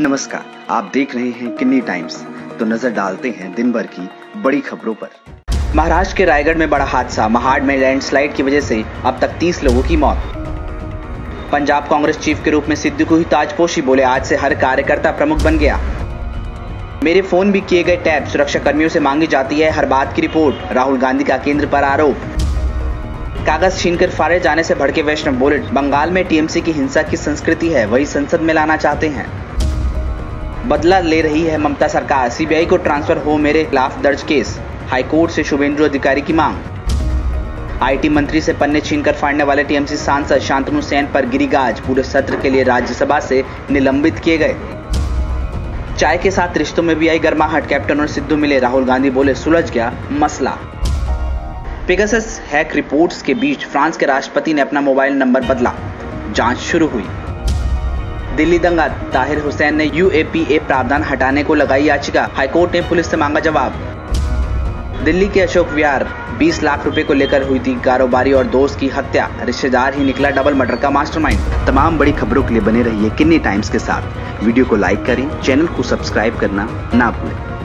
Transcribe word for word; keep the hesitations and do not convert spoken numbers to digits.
नमस्कार, आप देख रहे हैं किन्नी टाइम्स। तो नजर डालते हैं दिन भर की बड़ी खबरों पर। महाराष्ट्र के रायगढ़ में बड़ा हादसा, महाड़ में लैंडस्लाइड की वजह से अब तक तीस लोगों की मौत। पंजाब कांग्रेस चीफ के रूप में सिद्धू को ही ताजपोशी, बोले आज से हर कार्यकर्ता प्रमुख बन गया। मेरे फोन भी किए गए टैप, सुरक्षा कर्मियों से मांगी जाती है हर बात की रिपोर्ट। राहुल गांधी का केंद्र पर आरोप, कागज छीनकर फाड़े जाने से भड़के वैष्णव, बोले बंगाल में टीएमसी की हिंसा की संस्कृति है, वही संसद में लाना चाहते हैं। बदला ले रही है ममता सरकार, सीबीआई को ट्रांसफर हो मेरे खिलाफ दर्ज केस। हाईकोर्ट से शुभेंद्र अधिकारी की मांग, आईटी मंत्री से पन्ने छीनकर फाड़ने वाले टीएमसी सांसद शांतनु सेन पर गिरी गाज, पूरे सत्र के लिए राज्यसभा से निलंबित किए गए। चाय के साथ रिश्तों में भी आई गर्माहट, कैप्टन और सिद्धू मिले, राहुल गांधी बोले सुलझ गया मसला। पेगासस हैक रिपोर्ट्स के बीच फ्रांस के राष्ट्रपति ने अपना मोबाइल नंबर बदला, जांच शुरू हुई। दिल्ली दंगा, ताहिर हुसैन ने यूएपीए प्रावधान हटाने को लगाई याचिका, हाईकोर्ट ने पुलिस से मांगा जवाब। दिल्ली के अशोक विहार, बीस लाख रुपए को लेकर हुई थी कारोबारी और दोस्त की हत्या, रिश्तेदार ही निकला डबल मर्डर का मास्टरमाइंड। तमाम बड़ी खबरों के लिए बने रहिए किन्नी टाइम्स के साथ। वीडियो को लाइक करें, चैनल को सब्सक्राइब करना ना भूलें।